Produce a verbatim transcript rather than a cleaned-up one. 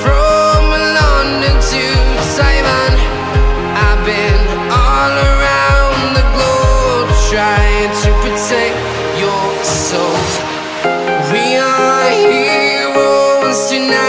from London to Taiwan. I've been all around the globe, trying to protect your soul. We are heroes tonight.